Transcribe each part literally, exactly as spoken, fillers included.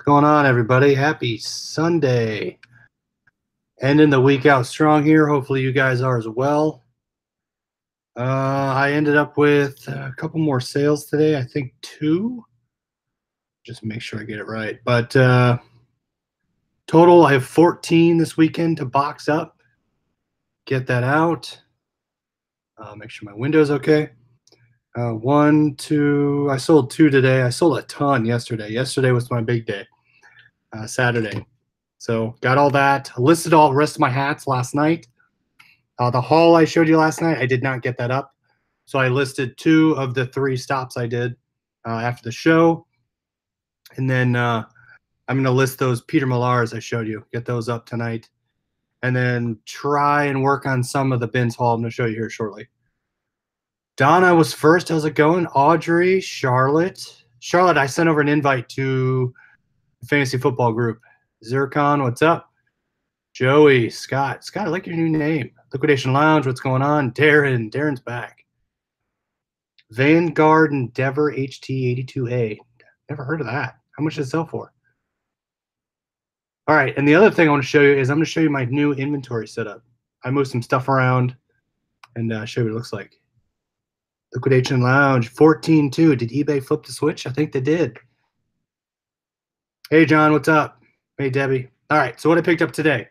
What's going on, everybody? Happy Sunday. Ending the week out strong here. Hopefully you guys are as well. Uh, I ended up with a couple more sales today. I think two. Just make sure I get it right. But uh, total, I have fourteen this weekend to box up. Get that out. Uh, make sure my window's okay. Uh, one, two, I sold two today. I sold a ton yesterday. Yesterday was my big day, uh, Saturday. So got all that. I listed all the rest of my hats last night. Uh, the haul I showed you last night, I did not get that up. So I listed two of the three stops I did uh, after the show. And then uh, I'm going to list those Peter Millars I showed you. Get those up tonight. And then try and work on some of the bins haul I'm going to show you here shortly. Donna was first. How's it going? Audrey, Charlotte. Charlotte, I sent over an invite to the fantasy football group. Zircon, what's up? Joey, Scott. Scott, I like your new name. Liquidation Lounge, what's going on? Darren, Darren's back. Vanguard Endeavor H T eighty-two A. Never heard of that. How much does it sell for? All right, and the other thing I want to show you is I'm going to show you my new inventory setup. I moved some stuff around and uh, show you what it looks like. Liquidation Lounge, fourteen two. Did eBay flip the switch? I think they did. Hey, John, what's up? Hey, Debbie. All right, so what I picked up today.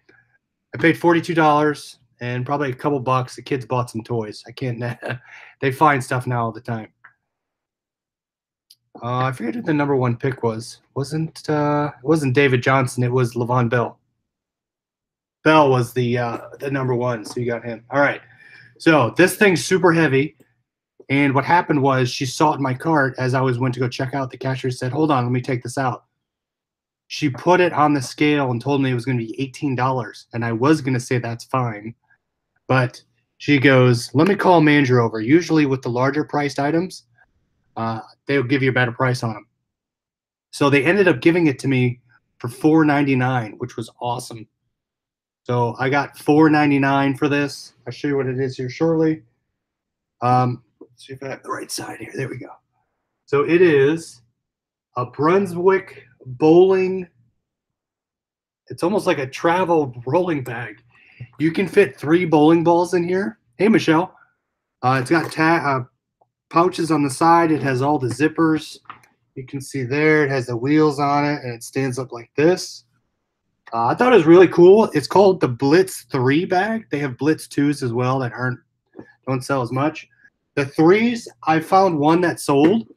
I paid forty-two dollars and probably a couple bucks. The kids bought some toys. I can't – they find stuff now all the time. Uh, I forget who the number one pick was. Wasn't, uh, it wasn't David Johnson. It was Levon Bell. Bell was the, uh, the number one, so you got him. All right, so this thing's super heavy. And what happened was she saw it in my cart as I was went to go check out. The cashier said, hold on, let me take this out. She put it on the scale and told me it was going to be eighteen dollars. And I was going to say that's fine. But she goes, let me call manager over. Usually with the larger priced items, uh, they'll give you a better price on them. So they ended up giving it to me for four ninety-nine, which was awesome. So I got four ninety-nine for this. I'll show you what it is here shortly. Um, See if I have the right side here. There we go. So it is a Brunswick bowling. It's almost like a travel rolling bag. You can fit three bowling balls in here. Hey, Michelle. Uh, it's got ta uh, pouches on the side. It has all the zippers. You can see there it has the wheels on it, and it stands up like this. Uh, I thought it was really cool. It's called the Blitz three bag. They have Blitz twos as well that aren't don't sell as much. The threes, I found one that sold.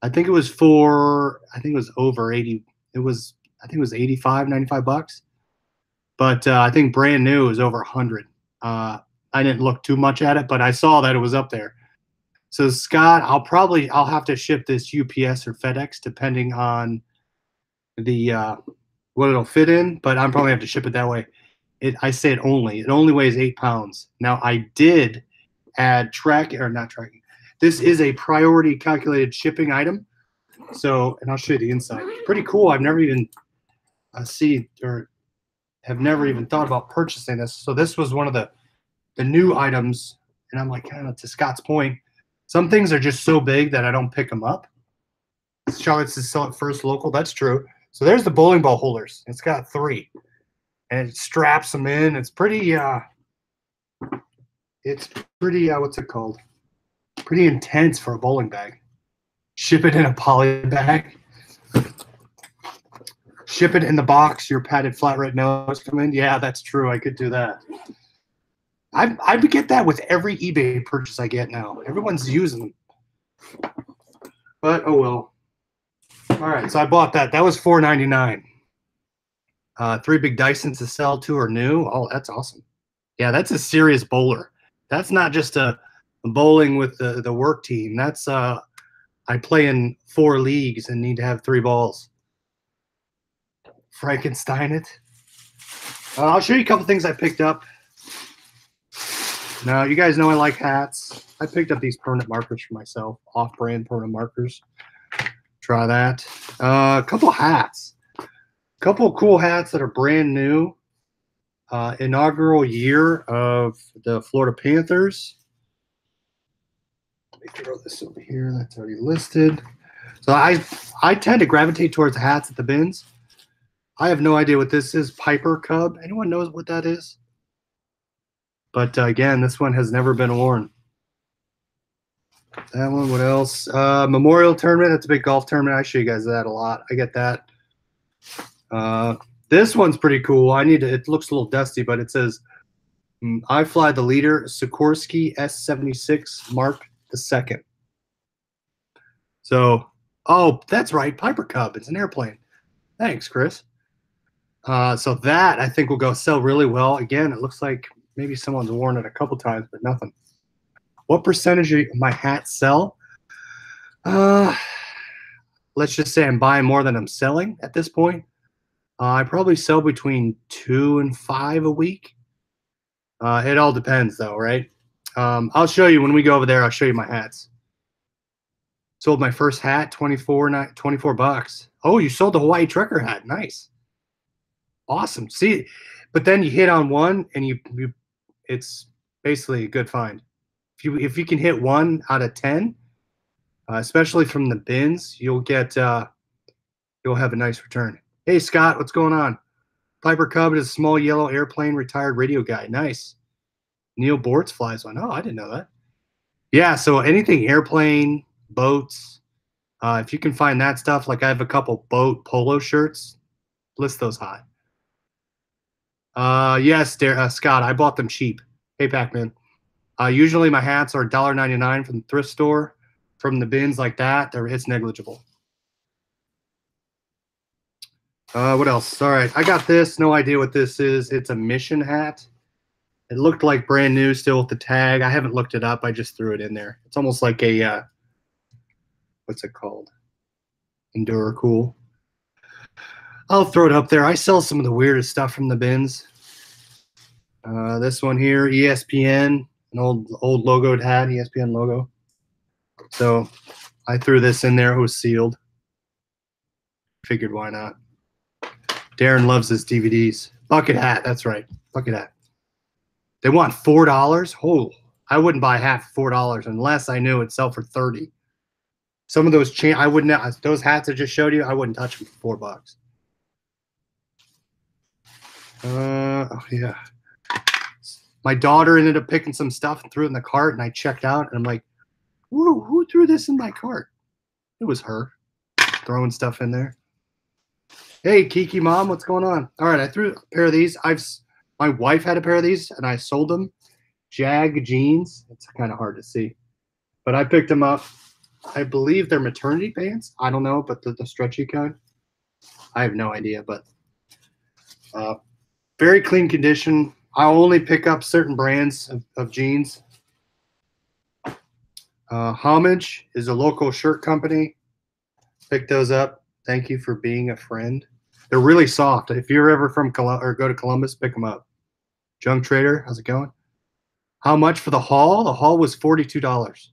I think it was for, I think it was over eighty. It was, I think it was eighty-five, ninety-five bucks. But uh, I think brand new is over one hundred. Uh, I didn't look too much at it, but I saw that it was up there. So, Scott, I'll probably, I'll have to ship this U P S or FedEx depending on the, uh, what it'll fit in. But I'm probably have to ship it that way. It, I say it only. It only weighs eight pounds. Now, I did add tracking or not tracking. This is a priority calculated shipping item. So, and I'll show you the inside. Pretty cool. I've never even uh, seen or have never even thought about purchasing this. So this was one of the the new items. And I'm like, kind of to Scott's point, some things are just so big that I don't pick them up. Charlotte says sell it first local. That's true. So there's the bowling ball holders. It's got three, and it straps them in. It's pretty. Uh, It's pretty, uh, what's it called? Pretty intense for a bowling bag. Ship it in a poly bag. Ship it in the box, your padded flat right nose come in. Yeah, that's true. I could do that. I I get that with every eBay purchase I get now. Everyone's using them. But, oh well. All right, so I bought that. That was four ninety-nine. Uh, three big Dysons to sell, two are new. Oh, that's awesome. Yeah, that's a serious bowler. That's not just a bowling with the, the work team. That's uh, I play in four leagues and need to have three balls. Frankenstein it. Uh, I'll show you a couple things I picked up. Now, you guys know I like hats. I picked up these permanent markers for myself, off-brand permanent markers. Try that. Uh, a couple hats. A couple cool hats that are brand new. Uh, inaugural year of the Florida Panthers. Let me throw this over here. That's already listed. So I I tend to gravitate towards hats at the bins. I have no idea what this is. Piper Cub. Anyone knows what that is? But uh, again, this one has never been worn. That one. What else? Uh, Memorial Tournament. That's a big golf tournament. I show you guys that a lot. I get that. Uh, this one's pretty cool. I need to, it looks a little dusty, but it says, I fly the leader, Sikorsky S seventy-six, Mark the Second. So, oh, that's right, Piper Cub. It's an airplane. Thanks, Chris. Uh, so that, I think, will go sell really well. Again, it looks like maybe someone's worn it a couple times, but nothing. What percentage of my hats sell? Uh, let's just say I'm buying more than I'm selling at this point. Uh, I probably sell between two and five a week. Uh, it all depends, though, right? Um, I'll show you when we go over there. I'll show you my hats. Sold my first hat, twenty-four bucks. Oh, you sold the Hawaii Trekker hat. Nice. Awesome. See, but then you hit on one, and you, you it's basically a good find. If you if you can hit one out of ten, uh, especially from the bins, you'll get uh, you'll have a nice return. Hey, Scott, what's going on? Piper Cub is a small yellow airplane, retired radio guy. Nice. Neil Bortz flies one. Oh, I didn't know that. Yeah, so anything airplane, boats, uh, if you can find that stuff, like I have a couple boat polo shirts, list those high. Uh, yes, there, uh, Scott, I bought them cheap. Hey, Pac-Man. Uh, usually my hats are one ninety-nine from the thrift store. From the bins like that, they're, it's negligible. Uh, what else? All right, I got this. No idea what this is. It's a mission hat. It looked like brand new, still with the tag. I haven't looked it up. I just threw it in there. It's almost like a, uh, what's it called? Enduro Cool. I'll throw it up there. I sell some of the weirdest stuff from the bins. Uh, this one here, E S P N, an old old logoed hat, E S P N logo. So I threw this in there. It was sealed. Figured why not. Darren loves his D V Ds. Bucket hat, that's right. Bucket hat. They want four dollars? Oh, I wouldn't buy half for four dollars unless I knew it'd sell for thirty dollars. Some of those chain, I wouldn't, those hats I just showed you, I wouldn't touch them for four bucks. Uh, oh, yeah. My daughter ended up picking some stuff and threw it in the cart, and I checked out, and I'm like, whoa, who threw this in my cart? It was her throwing stuff in there. Hey, Kiki Mom, what's going on? All right, I threw a pair of these. I've my wife had a pair of these, and I sold them. Jag jeans. It's kind of hard to see, but I picked them up. I believe they're maternity pants. I don't know, but the, the stretchy kind. I have no idea, but uh, very clean condition. I only pick up certain brands of, of jeans. Uh, Homage is a local shirt company. Pick those up. Thank you for being a friend. They're really soft. If you're ever from Col- or go to Columbus, pick them up. Junk Trader, how's it going? How much for the haul? The haul was forty-two dollars.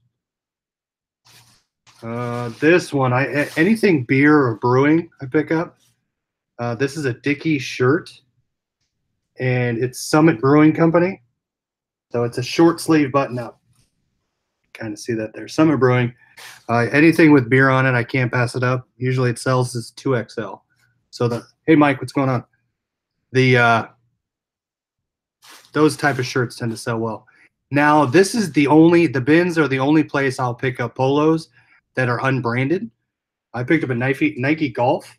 Uh, this one, I anything beer or brewing, I pick up. Uh, this is a Dickey shirt, and it's Summit Brewing Company. So it's a short sleeve button up. Kind of see that there. Summit Brewing. Uh, anything with beer on it, I can't pass it up. Usually it sells as two X L. So the hey Mike, what's going on? The uh, those type of shirts tend to sell well. Now this is the only the bins are the only place I'll pick up polos that are unbranded. I picked up a Nike Nike Golf,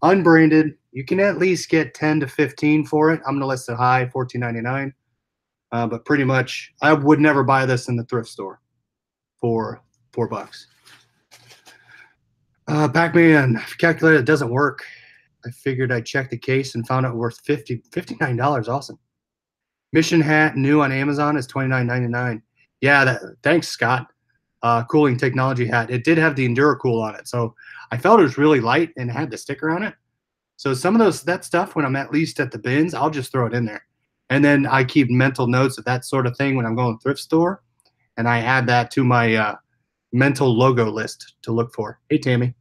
unbranded. You can at least get ten to fifteen for it. I'm gonna list it high, fourteen ninety-nine. Uh, but pretty much, I would never buy this in the thrift store for four bucks. Uh, Pac-Man, calculator doesn't work. I figured I'd check the case and found it worth fifty, fifty-nine dollars. Awesome. Mission hat new on Amazon is twenty-nine ninety-nine. Yeah, that, thanks, Scott. Uh, cooling technology hat. It did have the Enduro Cool on it, so I felt it was really light and had the sticker on it. So some of those that stuff, when I'm at least at the bins, I'll just throw it in there. And then I keep mental notes of that sort of thing when I'm going to thrift store, and I add that to my uh, mental logo list to look for. Hey, Tammy.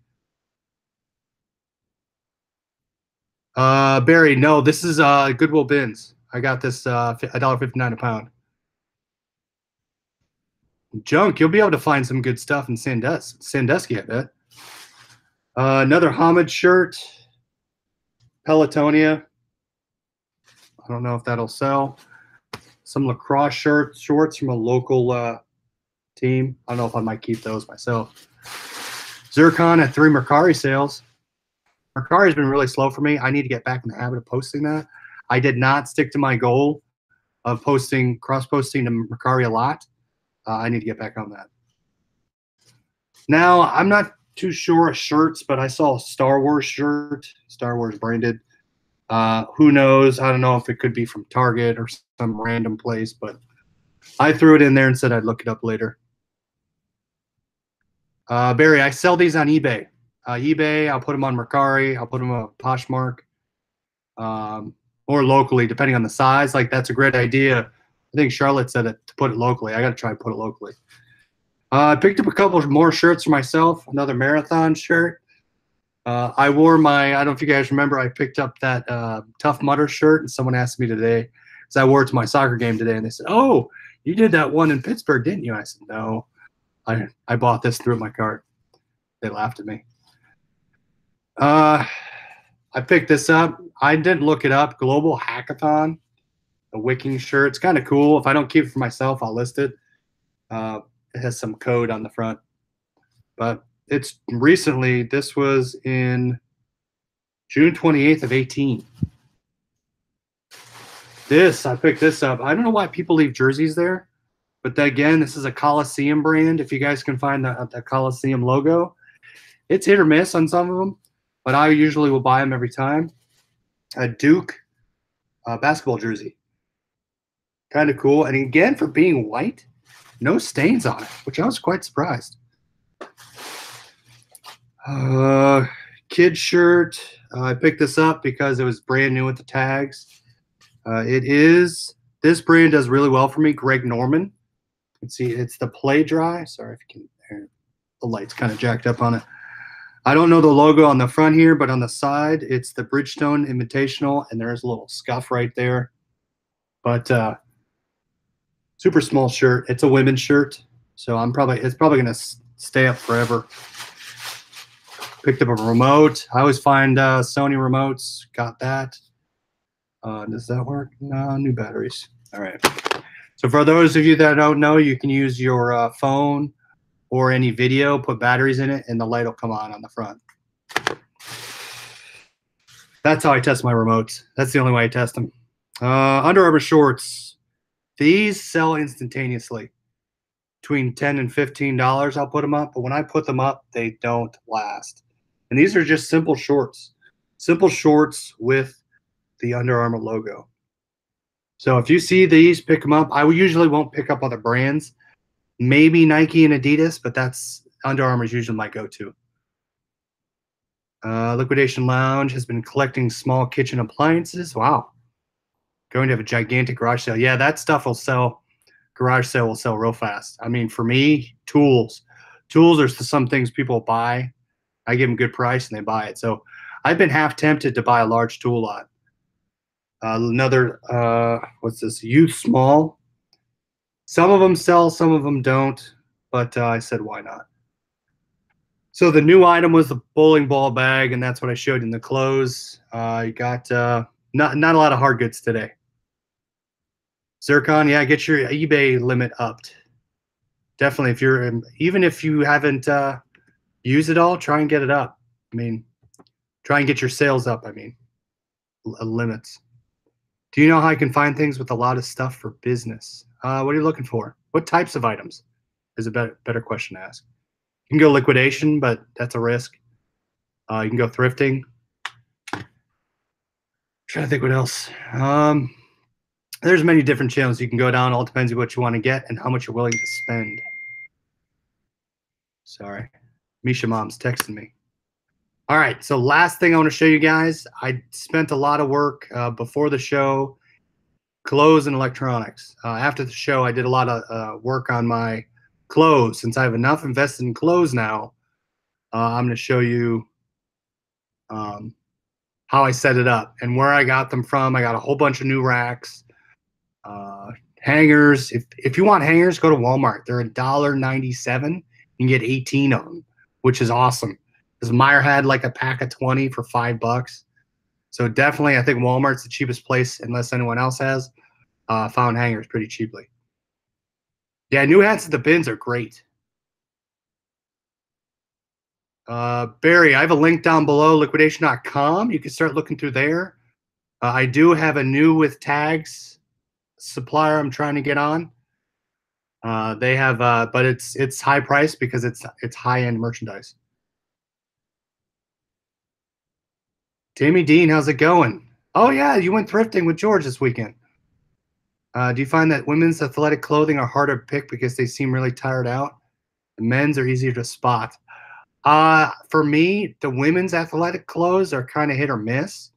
Uh, Barry, no, this is uh, Goodwill bins. I got this uh, one fifty-nine a pound. Junk, you'll be able to find some good stuff in Sandus Sandusky, I bet. Uh, another Homage shirt. Pelotonia. I don't know if that'll sell. Some lacrosse shirt, shorts from a local uh, team. I don't know if I might keep those myself. Zircon at three Mercari sales. Mercari's been really slow for me. I need to get back in the habit of posting that. I did not stick to my goal of posting, cross-posting to Mercari a lot. Uh, I need to get back on that. Now, I'm not too sure of shirts, but I saw a Star Wars shirt, Star Wars branded. Uh, who knows? I don't know if it could be from Target or some random place, but I threw it in there and said I'd look it up later. Uh, Barry, I sell these on eBay. Uh, eBay, I'll put them on Mercari. I'll put them on Poshmark, um, or locally, depending on the size. Like, that's a great idea. I think Charlotte said it, to put it locally. I got to try to put it locally. I uh, picked up a couple more shirts for myself, another marathon shirt. Uh, I wore my, I don't know if you guys remember, I picked up that uh, Tough Mudder shirt, and someone asked me today, because I wore it to my soccer game today, and they said, oh, you did that one in Pittsburgh, didn't you? I said, no, I, I bought this through my cart. They laughed at me. Uh, I picked this up. I didn't look it up. Global Hackathon, a wicking shirt. It's kind of cool. If I don't keep it for myself, I'll list it. Uh, it has some code on the front. But it's recently, this was in June twenty-eighth of eighteen. This, I picked this up. I don't know why people leave jerseys there. But again, this is a Coliseum brand. If you guys can find the, the Coliseum logo, it's hit or miss on some of them. But I usually will buy them every time. A Duke uh, basketball jersey. Kind of cool. And again, for being white, no stains on it, which I was quite surprised. Uh, kid shirt. Uh, I picked this up because it was brand new with the tags. Uh, it is, this brand does really well for me, Greg Norman. You can see it's the Play Dry. Sorry if you can, the light's kind of jacked up on it. I don't know the logo on the front here, but on the side, it's the Bridgestone Invitational, and there's a little scuff right there. But, uh, super small shirt. It's a women's shirt, so I'm probably it's probably gonna stay up forever. Picked up a remote. I always find uh, Sony remotes. Got that. Uh, does that work? No, new batteries. All right. So for those of you that don't know, you can use your uh, phone or any video, put batteries in it, and the light will come on on the front. That's how I test my remotes. That's the only way I test them. Uh, Under Armour shorts. These sell instantaneously, between ten and fifteen dollars. I'll put them up, but when I put them up, they don't last. And these are just simple shorts, simple shorts with the Under Armour logo. So if you see these, pick them up. I usually won't pick up other brands, maybe Nike and Adidas, but that's Under Armour is usually my go-to. Uh, Liquidation Lounge has been collecting small kitchen appliances. Wow. Going to have a gigantic garage sale. Yeah, that stuff will sell. Garage sale will sell real fast. I mean, for me, tools. Tools are some things people buy. I give them a good price, and they buy it. So I've been half tempted to buy a large tool lot. Uh, another, uh, what's this, Youth Small. Some of them sell, some of them don't, but uh, I said, why not? So the new item was the bowling ball bag, and that's what I showed in the close. I uh, got uh, not, not a lot of hard goods today. Zircon, yeah, get your eBay limit upped. Definitely, if you're in, even if you haven't uh, used it all, try and get it up. I mean, try and get your sales up. I mean, L limits. Do you know how I can find things with a lot of stuff for business? Uh, what are you looking for? What types of items is a better better question to ask. You can go liquidation, but that's a risk. Uh, you can go thrifting. I'm trying to think what else. Um. There's many different channels you can go down. All depends on what you want to get and how much you're willing to spend. Sorry. Misha Mom's texting me. All right. So last thing I want to show you guys. I spent a lot of work uh, before the show, clothes and electronics. Uh, after the show, I did a lot of uh, work on my clothes. Since I have enough invested in clothes now, uh, I'm going to show you um, how I set it up and where I got them from. I got a whole bunch of new racks. Uh, hangers. If if you want hangers, go to Walmart. They're a dollar ninety-seven. You can get eighteen of them, which is awesome. Because Meijer had like a pack of twenty for five bucks. So definitely, I think Walmart's the cheapest place, unless anyone else has. Uh, found hangers pretty cheaply. Yeah, new hats at the bins are great. Uh, Barry, I have a link down below, liquidation dot com. You can start looking through there. Uh, I do have a new with tags supplier I'm trying to get on. Uh, they have, uh, but it's it's high priced because it's it's high end merchandise. Tammy Dean, how's it going? Oh yeah, you went thrifting with George this weekend. Uh, do you find that women's athletic clothing are harder to pick because they seem really tired out? The men's are easier to spot. Uh, for me, the women's athletic clothes are kind of hit or miss.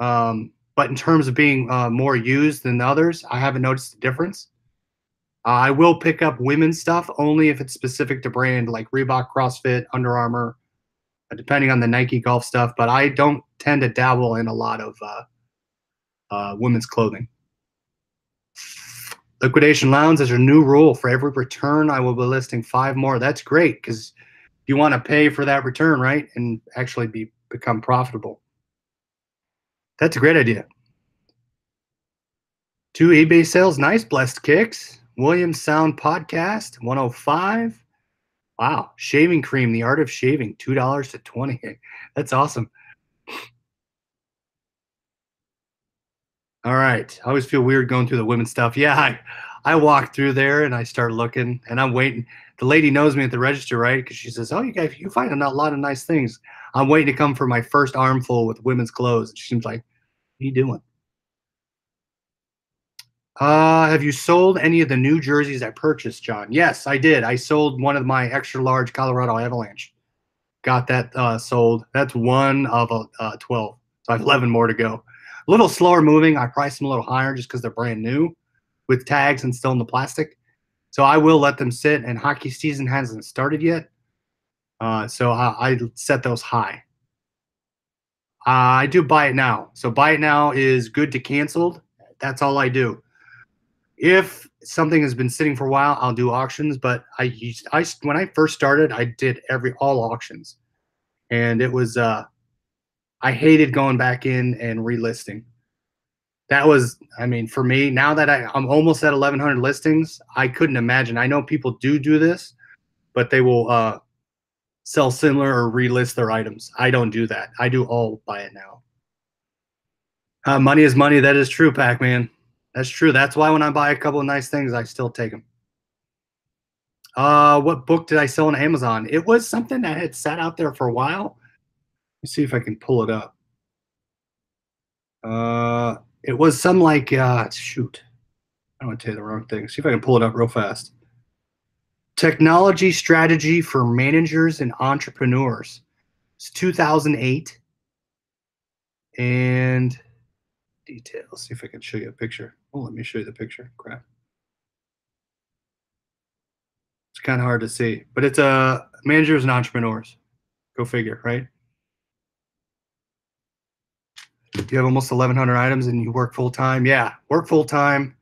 Um, but in terms of being uh, more used than others, I haven't noticed the difference. Uh, I will pick up women's stuff only if it's specific to brand, like Reebok, CrossFit, Under Armour, depending on the Nike golf stuff. But I don't tend to dabble in a lot of uh, uh, women's clothing. Liquidation Lounge is a new rule. For every return, I will be listing five more. That's great, because you want to pay for that return, right, and actually be become profitable. That's a great idea. Two eBay sales. Nice. Blessed Kicks. Williams Sound Podcast, one oh five. Wow. Shaving cream, the art of shaving, two dollars to twenty. That's awesome. All right. I always feel weird going through the women's stuff. Yeah, I, I walk through there and I start looking and I'm waiting. The lady knows me at the register, right? Because she says, oh, you guys, you find a lot of nice things. I'm waiting to come for my first armful with women's clothes. And she seems like, what are you doing? Uh, have you sold any of the new jerseys I purchased, John? Yes, I did. I sold one of my extra large Colorado Avalanche. Got that uh, sold. That's one of uh, twelve. So I have eleven more to go. A little slower moving. I priced them a little higher just because they're brand new with tags and still in the plastic. So I will let them sit, and hockey season hasn't started yet. Uh, so I, I set those high. Uh, I do buy it now. So buy it now is good to canceled. That's all I do. If something has been sitting for a while, I'll do auctions. But I, used, I when I first started, I did every all auctions, and it was uh, I hated going back in and relisting. That was, I mean, for me, now that I, I'm almost at eleven hundred listings, I couldn't imagine. I know people do do this, but they will uh, sell similar or relist their items. I don't do that. I do all buy it now. Uh, money is money. That is true, Pac-Man. That's true. That's why when I buy a couple of nice things, I still take them. Uh, what book did I sell on Amazon? It was something that had sat out there for a while. Let me see if I can pull it up. Uh... It was some like, uh, shoot, I don't want to tell you the wrong thing. See if I can pull it up real fast. Technology Strategy for Managers and Entrepreneurs. It's two thousand eight. And details. See if I can show you a picture. Oh, let me show you the picture. Crap. It's kind of hard to see, but it's uh, Managers and Entrepreneurs. Go figure, right? You have almost eleven hundred items and you work full-time. Yeah, work full-time,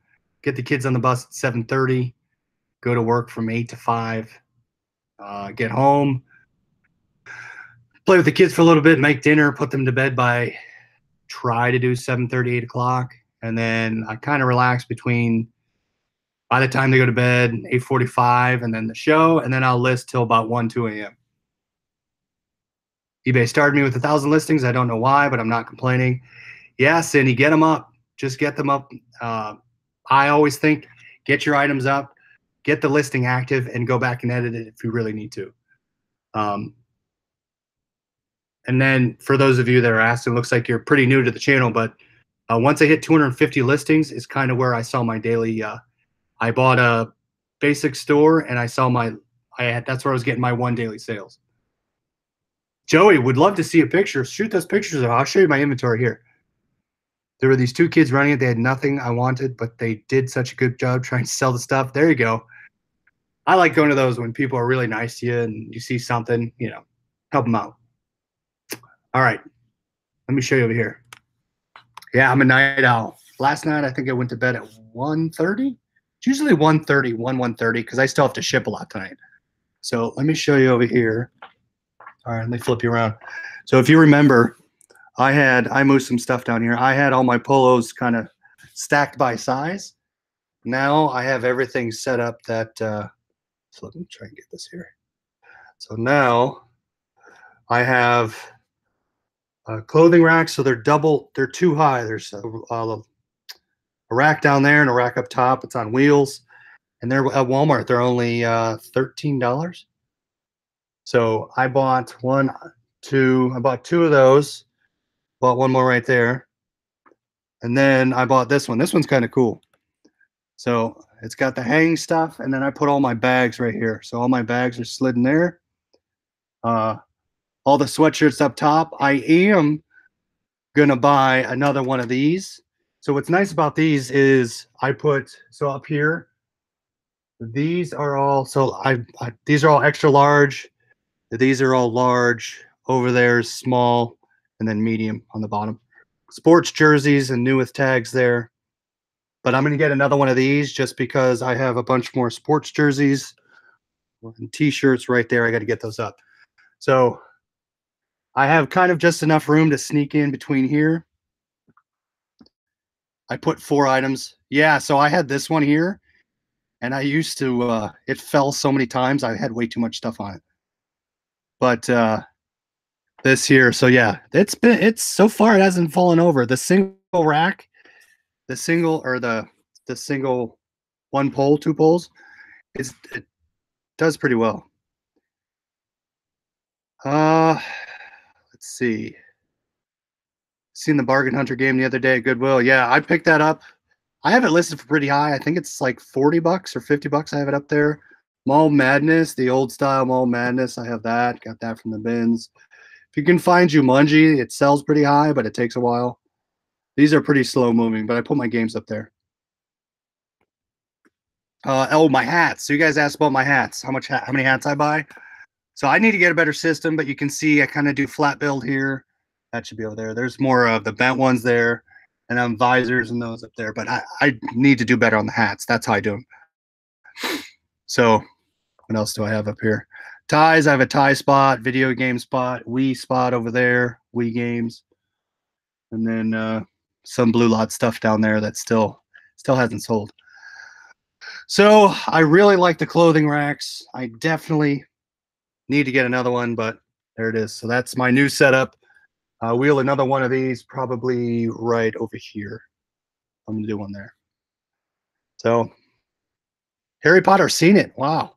get the kids on the bus at seven thirty, go to work from eight to five, uh, get home, play with the kids for a little bit, make dinner, put them to bed by, try to do seven thirty, eight o'clock, and then I kind of relax between, by the time they go to bed, eight forty-five, and then the show, and then I'll list till about one, two a m eBay started me with a thousand listings. I don't know why, but I'm not complaining. Yeah, Cindy, get them up. Just get them up. Uh, I always think get your items up, get the listing active, and go back and edit it if you really need to. Um, and then for those of you that are asking, it looks like you're pretty new to the channel, but uh, once I hit two hundred fifty listings is kind of where I saw my daily. Uh, I bought a basic store, and I saw my – I had that's where I was getting my one daily sales. Joey, would love to see a picture. Shoot those pictures up. I'll show you my inventory here. There were these two kids running it. They had nothing I wanted, but they did such a good job trying to sell the stuff. There you go. I like going to those when people are really nice to you and you see something, you know, help them out. All right. Let me show you over here. Yeah, I'm a night owl. Last night, I think I went to bed at one thirty. It's usually one thirty, one, one thirty, because I still have to ship a lot tonight. So let me show you over here. All right, let me flip you around. So if you remember, I had, I moved some stuff down here. I had all my polos kind of stacked by size. Now I have everything set up that, uh, so let me try and get this here. So now I have uh, clothing racks. So they're double, they're too high. There's a, a rack down there and a rack up top. It's on wheels. And they're at Walmart. They're only uh, thirteen dollars. So I bought one, two, I bought two of those. Bought one more right there. And then I bought this one. This one's kind of cool. So it's got the hang stuff. And then I put all my bags right here. So all my bags are slid in there. Uh, all the sweatshirts up top. I am going to buy another one of these. So what's nice about these is I put, so up here, these are all, so I, I these are all extra large. These are all large. Over there is small. And then medium on the bottom. Sports jerseys and new with tags there. But I'm going to get another one of these just because I have a bunch more sports jerseys and t-shirts right there. I got to get those up. So I have kind of just enough room to sneak in between here. I put four items. Yeah, so I had this one here. And I used to, uh, it fell so many times. I had way too much stuff on it. But, uh, this here, so yeah, it's been, it's so far it hasn't fallen over. The single rack, the single or the the single one pole, two poles, is it does pretty well. Uh let's see. Seen the Bargain Hunter game the other day at Goodwill. Yeah, I picked that up. I have it listed for pretty high. I think it's like forty bucks or fifty bucks. I have it up there. Mall Madness, the old style Mall Madness. I have that. Got that from the bins. If you can find Jumanji, it sells pretty high, but it takes a while. These are pretty slow moving, but I put my games up there. Uh, oh, my hats. So you guys asked about my hats, how much, ha how many hats I buy. So I need to get a better system, but you can see I kind of do flat build here. That should be over there. There's more of the bent ones there, and then visors and those up there. But I, I need to do better on the hats. That's how I do them. So what else do I have up here? Ties, I have a tie spot, video game spot, Wii spot over there, Wii games. And then uh, some Blue Lot stuff down there that still still hasn't sold. So I really like the clothing racks. I definitely need to get another one, but there it is. So that's my new setup. Uh, we'll another one of these probably right over here. I'm going to do one there. So Harry Potter, seen it. Wow.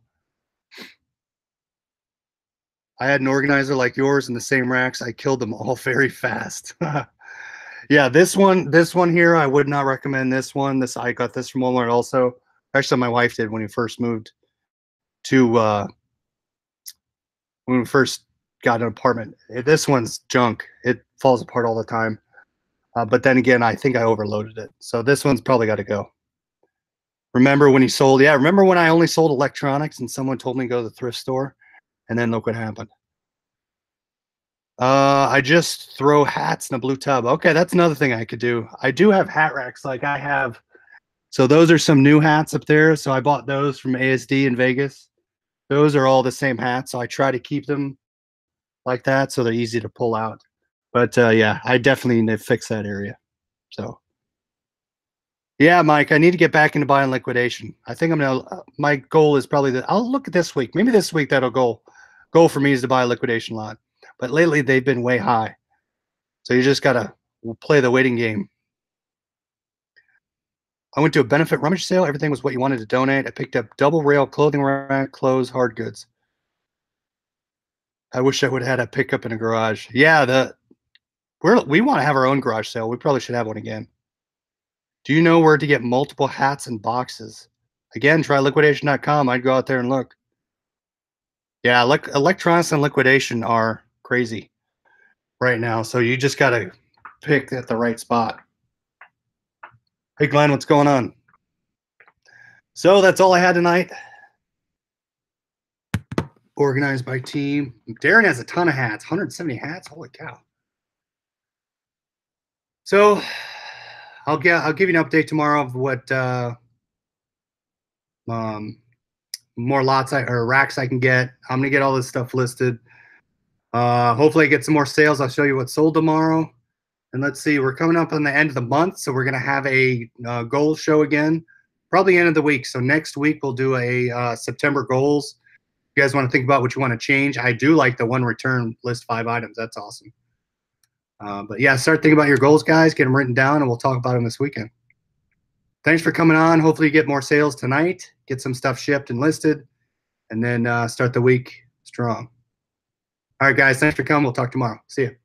I had an organizer like yours in the same racks. I killed them all very fast. Yeah, this one, this one here, I would not recommend this one. This I got this from Walmart also. Actually, my wife did when we first moved to uh, when we first got an apartment. This one's junk. It falls apart all the time. Uh, but then again, I think I overloaded it. So this one's probably got to go. Remember when he sold? Yeah, remember when I only sold electronics and someone told me to go to the thrift store? And then look what happened. Uh, I just throw hats in a blue tub. Okay, that's another thing I could do. I do have hat racks like I have. So those are some new hats up there. So I bought those from A S D in Vegas. Those are all the same hats. So I try to keep them like that so they're easy to pull out. But, uh, yeah, I definitely need to fix that area. So, yeah, Mike, I need to get back into buying liquidation. I think I'm going to – my goal is probably that – I'll look at this week. Maybe this week that'll go – goal for me is to buy a liquidation lot, but lately they've been way high. So you just got to play the waiting game. I went to a benefit rummage sale. Everything was what you wanted to donate. I picked up double rail, clothing rack, clothes, hard goods. I wish I would have had a pickup in a garage. Yeah, the we're, we want to have our own garage sale. We probably should have one again. Do you know where to get multiple hats and boxes? Again, try liquidation dot com. I'd go out there and look. Yeah, like electronics and liquidation are crazy right now. So you just got to pick at the right spot. Hey, Glenn, what's going on? So that's all I had tonight. Organized by team. Darren has a ton of hats, one hundred seventy hats. Holy cow. So I'll, get, I'll give you an update tomorrow of what uh, um. more lots I, or racks I can get. I'm going to get all this stuff listed. Uh, hopefully I get some more sales. I'll show you what sold tomorrow. And let's see, we're coming up on the end of the month, so we're going to have a uh, goal show again, probably end of the week. So next week we'll do a uh, September goals. If you guys want to think about what you want to change. I do like the one return list five items. That's awesome. Uh, but, yeah, start thinking about your goals, guys. Get them written down, and we'll talk about them this weekend. Thanks for coming on. Hopefully you get more sales tonight, get some stuff shipped and listed, and then uh, start the week strong. All right, guys, thanks for coming. We'll talk tomorrow. See you.